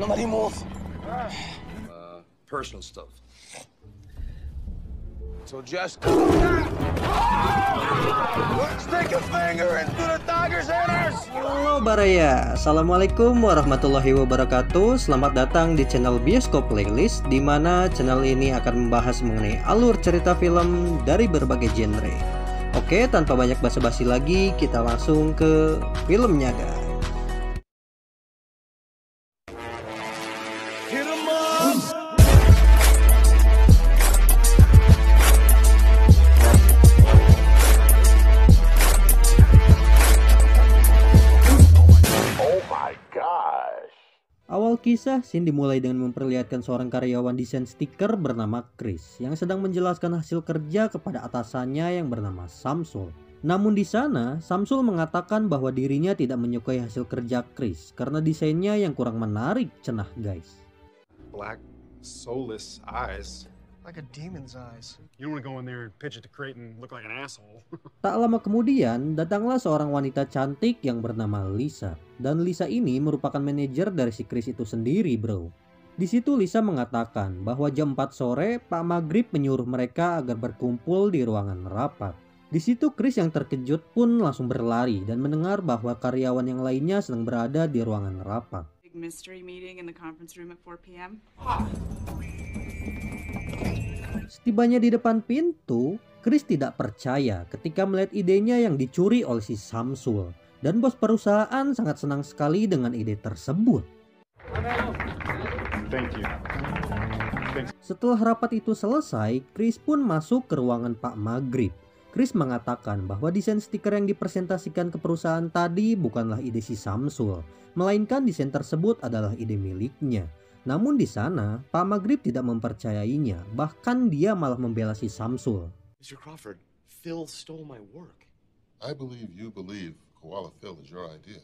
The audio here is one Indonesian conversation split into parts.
Nobody move. Personal stuff. So just stick a finger into the tiger's anus. Halo Baraya, assalamualaikum warahmatullahi wabarakatuh. Selamat datang di channel Bioskop Playlist, di mana channel ini akan membahas mengenai alur cerita film dari berbagai genre. Oke, tanpa banyak basa-basi lagi, kita langsung ke filmnya guys. Awal kisah, scene dimulai dengan memperlihatkan seorang karyawan desain stiker bernama Chris yang sedang menjelaskan hasil kerja kepada atasannya yang bernama Samsul. Namun di sana, Samsul mengatakan bahwa dirinya tidak menyukai hasil kerja Chris karena desainnya yang kurang menarik, cenah guys. Black, soulless eyes. Like a demon's eyes. You don't want to go in there and pitch it to Creighton, look like an asshole. Tak lama kemudian, datanglah seorang wanita cantik yang bernama Lisa. Dan Lisa ini merupakan manajer dari si Chris itu sendiri, bro. Di situ Lisa mengatakan bahwa jam 4 sore, Pak Maghrib menyuruh mereka agar berkumpul di ruangan rapat. Di situ Chris yang terkejut pun langsung berlari dan mendengar bahwa karyawan yang lainnya sedang berada di ruangan rapat. Mystery meeting in the conference room at 4 p.m. Setibanya di depan pintu, Chris tidak percaya ketika melihat idenya yang dicuri oleh si Samsul. Dan bos perusahaan sangat senang sekali dengan ide tersebut. Thank you. Setelah rapat itu selesai, Chris pun masuk ke ruangan Pak Maghrib. Chris mengatakan bahwa desain stiker yang dipresentasikan ke perusahaan tadi bukanlah ide si Samsul, melainkan desain tersebut adalah ide miliknya. Namun di sana, Pak Maghrib tidak mempercayainya, bahkan dia malah membela si Samsul. Mr. Crawford, Phil stole my work. I believe you believe Koala Phil is your idea.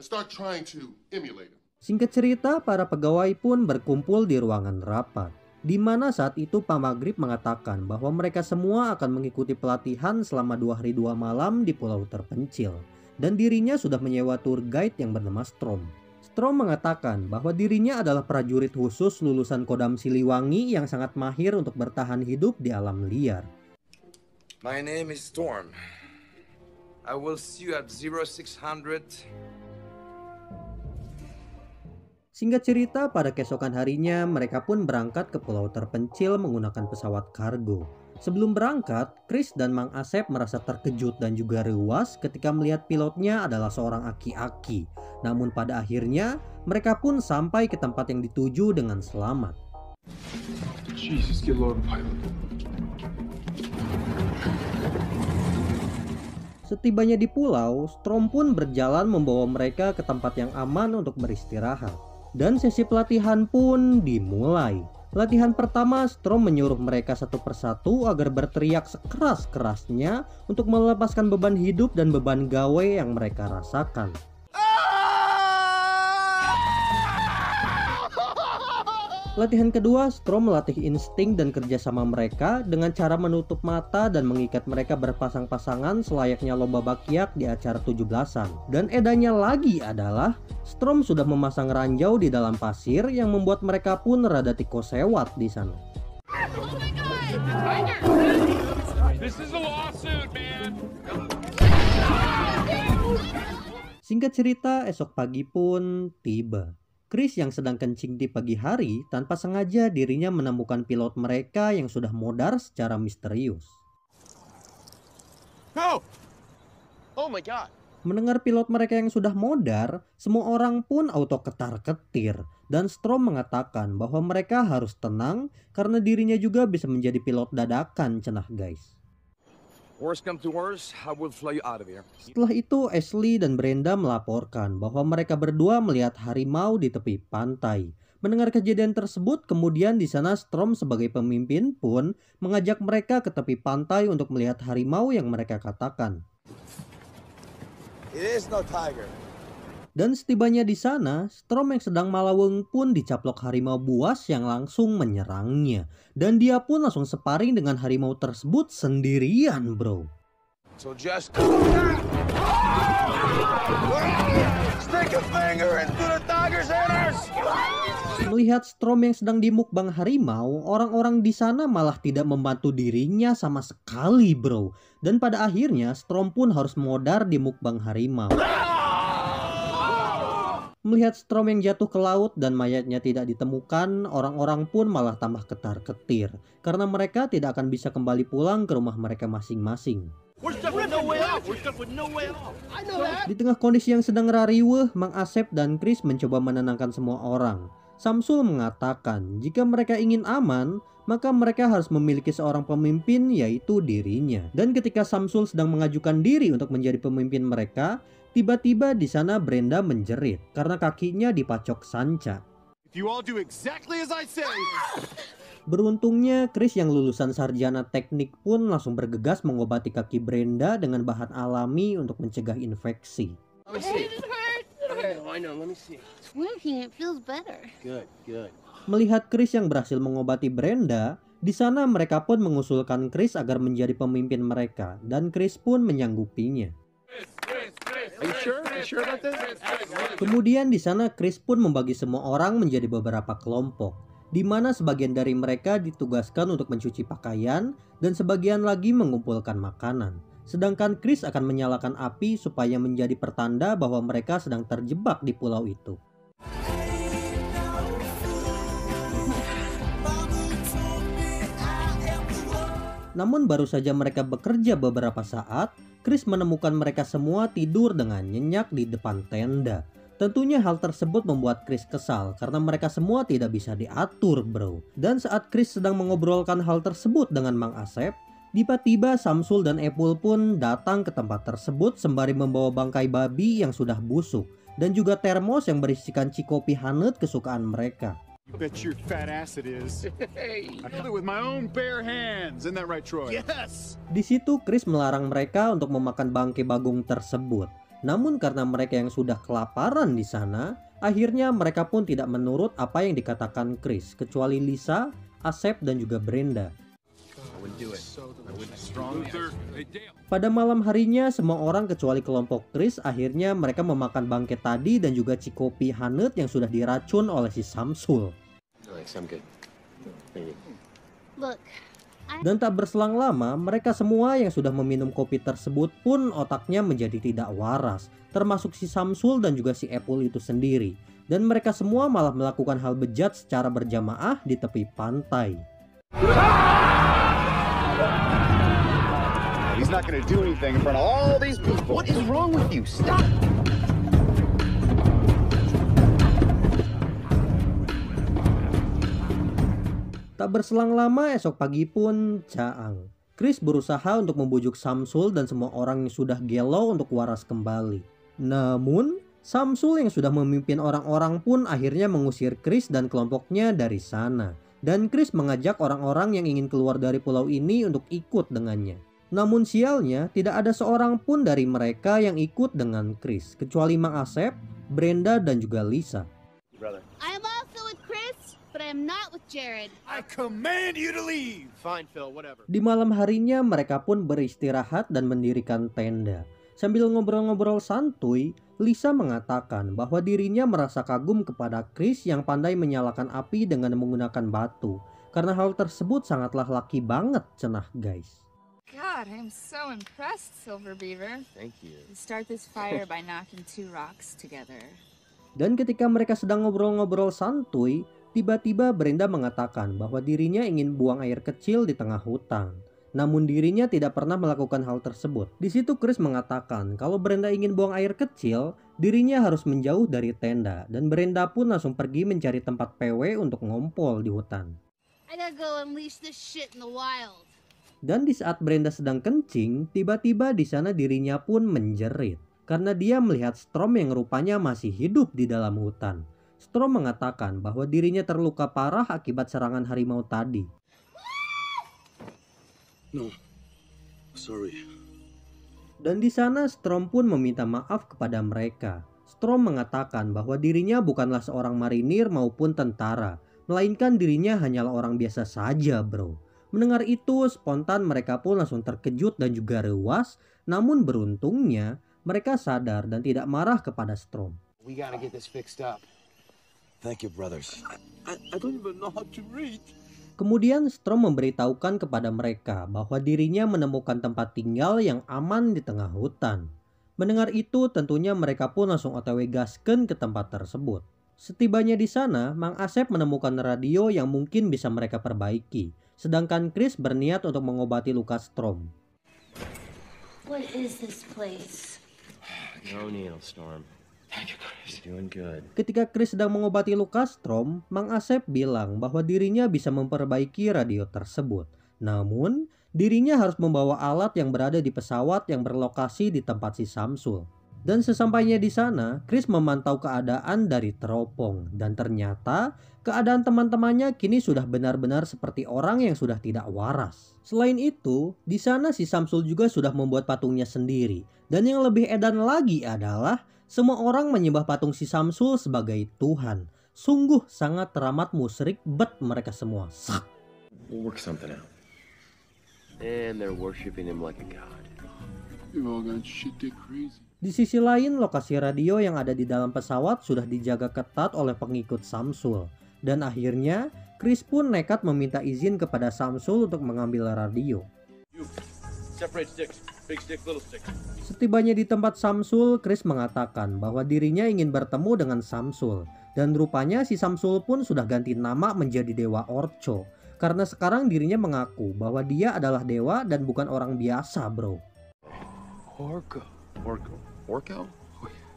Start trying to emulate him. Singkat cerita, para pegawai pun berkumpul di ruangan rapat, di mana saat itu Pak Maghrib mengatakan bahwa mereka semua akan mengikuti pelatihan selama 2 hari 2 malam di pulau terpencil, dan dirinya sudah menyewa tour guide yang bernama Strom. Strom mengatakan bahwa dirinya adalah prajurit khusus lulusan Kodam Siliwangi yang sangat mahir untuk bertahan hidup di alam liar. My name is Storm. I will see you at 0600. Singkat cerita, pada keesokan harinya mereka pun berangkat ke pulau terpencil menggunakan pesawat kargo. Sebelum berangkat, Chris dan Mang Asep merasa terkejut dan juga ruas ketika melihat pilotnya adalah seorang aki-aki. Namun pada akhirnya, mereka pun sampai ke tempat yang dituju dengan selamat. Jesus, get low, pilot. Setibanya di pulau, Strom pun berjalan membawa mereka ke tempat yang aman untuk beristirahat. Dan sesi pelatihan pun dimulai. Latihan pertama, Strom menyuruh mereka satu persatu agar berteriak sekeras-kerasnya untuk melepaskan beban hidup dan beban gawe yang mereka rasakan. Latihan kedua, Strom melatih insting dan kerjasama mereka dengan cara menutup mata dan mengikat mereka berpasang-pasangan selayaknya lomba bakiak di acara 17-an. Dan edanya lagi adalah, Strom sudah memasang ranjau di dalam pasir yang membuat mereka pun rada tiko sewat di sana. Singkat cerita, esok pagi pun tiba. Chris yang sedang kencing di pagi hari, tanpa sengaja dirinya menemukan pilot mereka yang sudah modar secara misterius. No! Oh my God. Mendengar pilot mereka yang sudah modar, semua orang pun auto ketar-ketir. Dan Strom mengatakan bahwa mereka harus tenang karena dirinya juga bisa menjadi pilot dadakan, cenah guys. Setelah itu, Ashley dan Brenda melaporkan bahwa mereka berdua melihat harimau di tepi pantai. Mendengar kejadian tersebut, kemudian di sana Strom sebagai pemimpin pun mengajak mereka ke tepi pantai untuk melihat harimau yang mereka katakan. It is no tiger. Dan setibanya di sana, Strom yang sedang malaweng pun dicaplok harimau buas yang langsung menyerangnya. Dan dia pun langsung sparring dengan harimau tersebut sendirian, bro. So just... Stick a finger into the tiger's anus. melihat Strom yang sedang dimukbang harimau, orang-orang di sana malah tidak membantu dirinya sama sekali, bro. Dan pada akhirnya Strom pun harus modar dimukbang harimau. Melihat Strom yang jatuh ke laut dan mayatnya tidak ditemukan, orang-orang pun malah tambah ketar-ketir karena mereka tidak akan bisa kembali pulang ke rumah mereka masing-masing. Di tengah kondisi yang sedang rariweh, Mang Asep dan Chris mencoba menenangkan semua orang. Samsul mengatakan jika mereka ingin aman, maka mereka harus memiliki seorang pemimpin, yaitu dirinya. Dan ketika Samsul sedang mengajukan diri untuk menjadi pemimpin mereka, tiba-tiba di sana Brenda menjerit karena kakinya dipacok sanca. Beruntungnya Chris yang lulusan sarjana teknik pun langsung bergegas mengobati kaki Brenda dengan bahan alami untuk mencegah infeksi. Melihat Chris yang berhasil mengobati Brenda, di sana mereka pun mengusulkan Chris agar menjadi pemimpin mereka, dan Chris pun menyanggupinya. Kemudian di sana Chris pun membagi semua orang menjadi beberapa kelompok, di mana sebagian dari mereka ditugaskan untuk mencuci pakaian dan sebagian lagi mengumpulkan makanan. Sedangkan Chris akan menyalakan api supaya menjadi pertanda bahwa mereka sedang terjebak di pulau itu. Namun baru saja mereka bekerja beberapa saat, Chris menemukan mereka semua tidur dengan nyenyak di depan tenda. Tentunya hal tersebut membuat Chris kesal karena mereka semua tidak bisa diatur, bro. Dan saat Chris sedang mengobrolkan hal tersebut dengan Mang Asep, tiba-tiba Samsul dan Epul pun datang ke tempat tersebut sembari membawa bangkai babi yang sudah busuk dan juga termos yang berisikan cikopi hangat kesukaan mereka. Di situ Chris melarang mereka untuk memakan bangkai bagong tersebut. Namun karena mereka yang sudah kelaparan di sana, akhirnya mereka pun tidak menurut apa yang dikatakan Chris, kecuali Lisa, Asep, dan juga Brenda. Pada malam harinya, semua orang kecuali kelompok Chris akhirnya mereka memakan bangkai tadi dan juga cikopi hangat yang sudah diracun oleh si Samsul. Dan tak berselang lama, mereka semua yang sudah meminum kopi tersebut pun otaknya menjadi tidak waras, termasuk si Samsul dan juga si Epul itu sendiri. Dan mereka semua malah melakukan hal bejat secara berjamaah di tepi pantai. Tak berselang lama, esok pagi pun caang. Chris berusaha untuk membujuk Samsul dan semua orang yang sudah galau untuk waras kembali. Namun, Samsul yang sudah memimpin orang-orang pun akhirnya mengusir Chris dan kelompoknya dari sana. Dan Chris mengajak orang-orang yang ingin keluar dari pulau ini untuk ikut dengannya. Namun sialnya, tidak ada seorang pun dari mereka yang ikut dengan Chris, kecuali Mang Asep, Brenda, dan juga Lisa. Di malam harinya mereka pun beristirahat dan mendirikan tenda. Sambil ngobrol-ngobrol santuy, Lisa mengatakan bahwa dirinya merasa kagum kepada Chris yang pandai menyalakan api dengan menggunakan batu, karena hal tersebut sangatlah laki banget, cenah guys. God, I'm so impressed, Silver Beaver. Thank you. Start this fire by knocking two rocks together. Dan ketika mereka sedang ngobrol-ngobrol santuy, tiba-tiba Brenda mengatakan bahwa dirinya ingin buang air kecil di tengah hutan. Namun dirinya tidak pernah melakukan hal tersebut. Di situ Chris mengatakan kalau Brenda ingin buang air kecil, dirinya harus menjauh dari tenda. Dan Brenda pun langsung pergi mencari tempat PW untuk ngompol di hutan. Dan di saat Brenda sedang kencing, tiba-tiba di sana dirinya pun menjerit karena dia melihat Strom yang rupanya masih hidup di dalam hutan. Strom mengatakan bahwa dirinya terluka parah akibat serangan harimau tadi. No, sorry. Dan di sana Strom pun meminta maaf kepada mereka. Strom mengatakan bahwa dirinya bukanlah seorang marinir maupun tentara, melainkan dirinya hanyalah orang biasa saja, bro. Mendengar itu, spontan mereka pun langsung terkejut dan juga rewas. Namun beruntungnya mereka sadar dan tidak marah kepada Strom. We gotta get this fixed up. Thank you, brothers. I don't even know how to read. Kemudian Strom memberitahukan kepada mereka bahwa dirinya menemukan tempat tinggal yang aman di tengah hutan. Mendengar itu tentunya mereka pun langsung otw gasken ke tempat tersebut. Setibanya di sana, Mang Asep menemukan radio yang mungkin bisa mereka perbaiki. Sedangkan Chris berniat untuk mengobati luka Strom. What is this place? No Neil, Storm. Thank you, Chris. You're doing good. Ketika Chris sedang mengobati luka Strom, Mang Asep bilang bahwa dirinya bisa memperbaiki radio tersebut. Namun, dirinya harus membawa alat yang berada di pesawat yang berlokasi di tempat si Samsul. Dan sesampainya di sana, Chris memantau keadaan dari teropong. Dan ternyata, keadaan teman-temannya kini sudah benar-benar seperti orang yang sudah tidak waras. Selain itu, di sana si Samsul juga sudah membuat patungnya sendiri. Dan yang lebih edan lagi adalah, semua orang menyembah patung si Samsul sebagai Tuhan. Sungguh sangat teramat musyrik bet mereka semua. Sak. We'll work something out. And they're worshiping him like a god. You're all gonna shit that crazy. Di sisi lain, lokasi radio yang ada di dalam pesawat sudah dijaga ketat oleh pengikut Samsul. Dan akhirnya, Chris pun nekat meminta izin kepada Samsul untuk mengambil radio. Setibanya di tempat Samsul, Chris mengatakan bahwa dirinya ingin bertemu dengan Samsul. Dan rupanya si Samsul pun sudah ganti nama menjadi Dewa Orco. Karena sekarang dirinya mengaku bahwa dia adalah dewa dan bukan orang biasa, bro. Orco?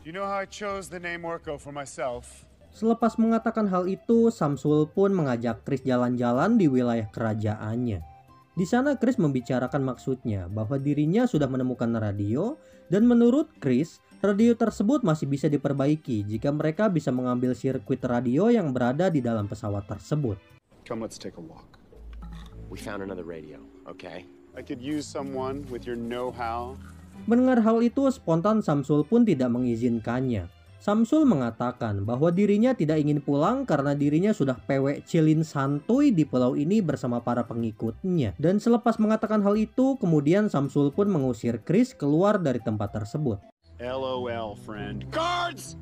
You know how I chose the name Orco for myself? Selepas mengatakan hal itu, Samsul pun mengajak Chris jalan-jalan di wilayah kerajaannya. Di sana Chris membicarakan maksudnya bahwa dirinya sudah menemukan radio dan menurut Chris, radio tersebut masih bisa diperbaiki jika mereka bisa mengambil sirkuit radio yang berada di dalam pesawat tersebut. Come, let's take a walk. We found another radio, okay? I could use someone with your know-how. Mendengar hal itu, spontan Samsul pun tidak mengizinkannya. Samsul mengatakan bahwa dirinya tidak ingin pulang karena dirinya sudah pewek cilin santuy di pulau ini bersama para pengikutnya. Dan selepas mengatakan hal itu, kemudian Samsul pun mengusir Chris keluar dari tempat tersebut. LOL, friend. Guards!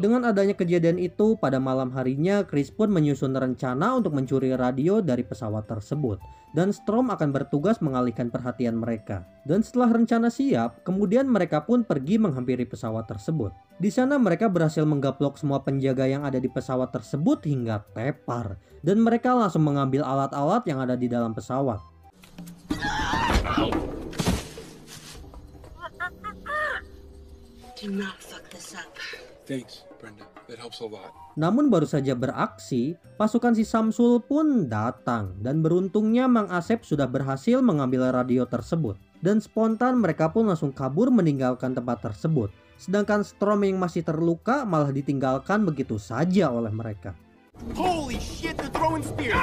Dengan adanya kejadian itu, pada malam harinya Chris pun menyusun rencana untuk mencuri radio dari pesawat tersebut. Dan Strom akan bertugas mengalihkan perhatian mereka. Dan setelah rencana siap, kemudian mereka pun pergi menghampiri pesawat tersebut. Di sana mereka berhasil menggaplok semua penjaga yang ada di pesawat tersebut hingga tepar. Dan mereka langsung mengambil alat-alat yang ada di dalam pesawat. Do not fuck this up. Thanks. Namun baru saja beraksi, pasukan si Samsul pun datang dan beruntungnya Mang Asep sudah berhasil mengambil radio tersebut. Dan spontan mereka pun langsung kabur meninggalkan tempat tersebut. Sedangkan Strom yang masih terluka malah ditinggalkan begitu saja oleh mereka. Holy shit, the throwing spear.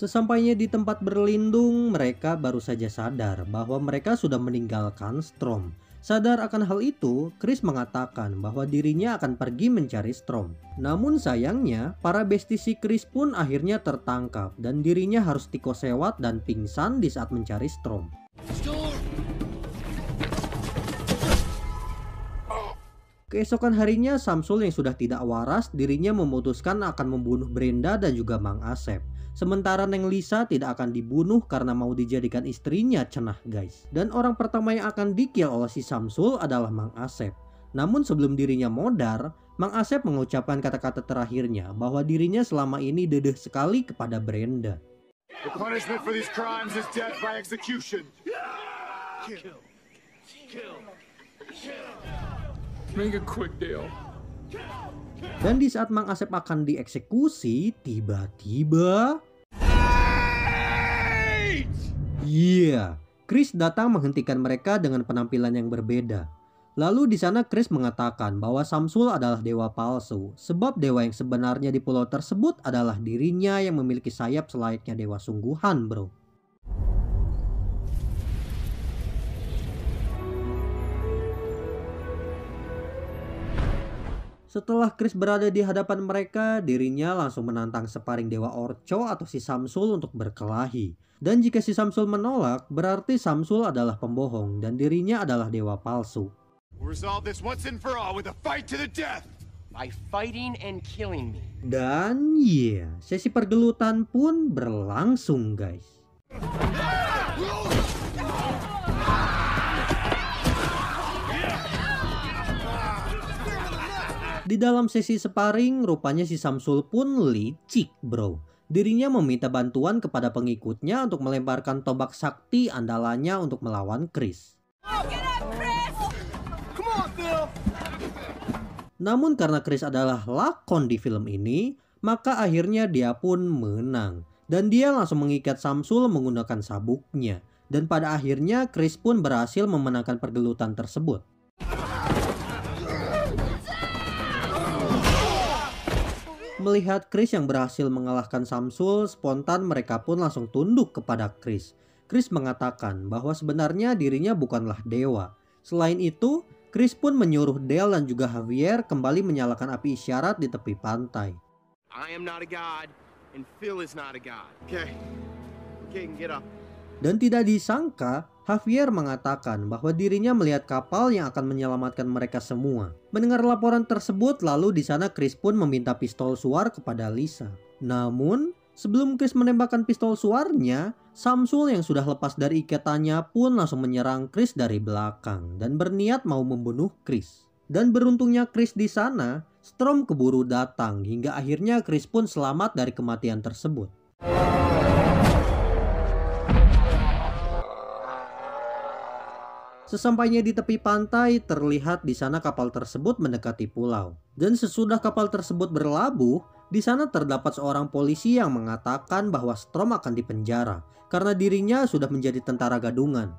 Sesampainya di tempat berlindung, mereka baru saja sadar bahwa mereka sudah meninggalkan Strom. Sadar akan hal itu, Chris mengatakan bahwa dirinya akan pergi mencari Strom. Namun sayangnya, para bestisi Chris pun akhirnya tertangkap dan dirinya harus tikosewat dan pingsan di saat mencari Strom. Keesokan harinya, Samsul yang sudah tidak waras, dirinya memutuskan akan membunuh Brenda dan juga Mang Asep. Sementara Neng Lisa tidak akan dibunuh karena mau dijadikan istrinya, cenah guys. Dan orang pertama yang akan dikil oleh si Samsul adalah Mang Asep. Namun sebelum dirinya modar, Mang Asep mengucapkan kata-kata terakhirnya bahwa dirinya selama ini dedeh sekali kepada Brenda. The punishment for these crimes is death by execution. Kill. Make a quick deal. Dan di saat Mang Asep akan dieksekusi, tiba-tiba Chris datang menghentikan mereka dengan penampilan yang berbeda. Lalu di sana Chris mengatakan bahwa Samsul adalah dewa palsu, sebab dewa yang sebenarnya di pulau tersebut adalah dirinya yang memiliki sayap selayaknya dewa sungguhan, bro. Setelah Chris berada di hadapan mereka, dirinya langsung menantang separing Dewa Orco atau si Samsul untuk berkelahi. Dan jika si Samsul menolak, berarti Samsul adalah pembohong dan dirinya adalah dewa palsu. Dan yeah, sesi pergelutan pun berlangsung, guys. Di dalam sesi sparring, rupanya si Samsul pun licik, bro. Dirinya meminta bantuan kepada pengikutnya untuk melemparkan tombak sakti andalannya untuk melawan Chris. Namun karena Chris adalah lakon di film ini, maka akhirnya dia pun menang. Dan dia langsung mengikat Samsul menggunakan sabuknya. Dan pada akhirnya Chris pun berhasil memenangkan pergelutan tersebut. Melihat Chris yang berhasil mengalahkan Samsul, spontan mereka pun langsung tunduk kepada Chris. Chris mengatakan bahwa sebenarnya dirinya bukanlah dewa. Selain itu, Chris pun menyuruh Del dan juga Javier kembali menyalakan api isyarat di tepi pantai. Dan tidak disangka, Javier mengatakan bahwa dirinya melihat kapal yang akan menyelamatkan mereka semua. Mendengar laporan tersebut, lalu di sana Chris pun meminta pistol suar kepada Lisa. Namun, sebelum Chris menembakkan pistol suarnya, Samsul yang sudah lepas dari ikatannya pun langsung menyerang Chris dari belakang dan berniat mau membunuh Chris. Dan beruntungnya Chris di sana, Storm keburu datang hingga akhirnya Chris pun selamat dari kematian tersebut. Sesampainya di tepi pantai, terlihat di sana kapal tersebut mendekati pulau. Dan sesudah kapal tersebut berlabuh, di sana terdapat seorang polisi yang mengatakan bahwa Storm akan dipenjara karena dirinya sudah menjadi tentara gadungan.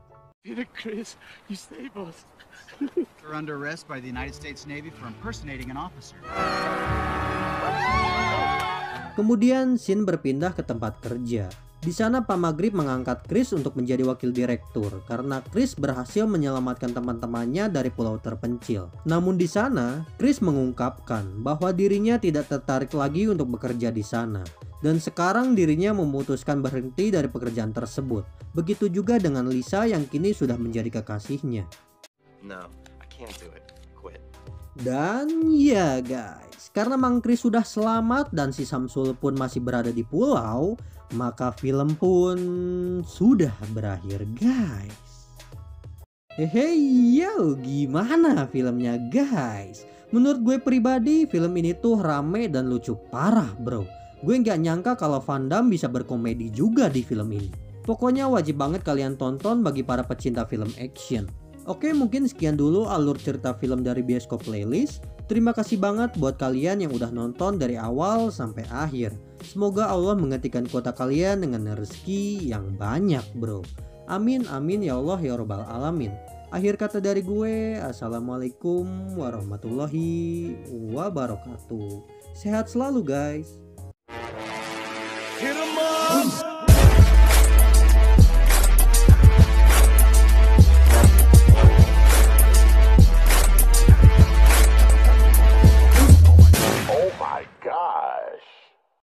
Kemudian Shin berpindah ke tempat kerja. Di sana Pak Maghrib mengangkat Chris untuk menjadi wakil direktur karena Chris berhasil menyelamatkan teman-temannya dari pulau terpencil. Namun di sana, Chris mengungkapkan bahwa dirinya tidak tertarik lagi untuk bekerja di sana. Dan sekarang dirinya memutuskan berhenti dari pekerjaan tersebut. Begitu juga dengan Lisa yang kini sudah menjadi kekasihnya. No, I can't do it. Quit. Dan ya guys, karena Mang Chris sudah selamat dan si Samsul pun masih berada di pulau, maka film pun sudah berakhir, guys. Hey yo, gimana filmnya, guys? Menurut gue pribadi, film ini tuh rame dan lucu parah, bro. Gue nggak nyangka kalau Van Damme bisa berkomedi juga di film ini. Pokoknya wajib banget kalian tonton bagi para pecinta film action. Oke, mungkin sekian dulu alur cerita film dari Bioskop Playlist. Terima kasih banget buat kalian yang udah nonton dari awal sampai akhir. Semoga Allah menggantikan kuota kalian dengan rezeki yang banyak, bro. Amin, amin, ya Allah, ya Rabbal Alamin. Akhir kata dari gue, Assalamualaikum warahmatullahi wabarakatuh. Sehat selalu, guys.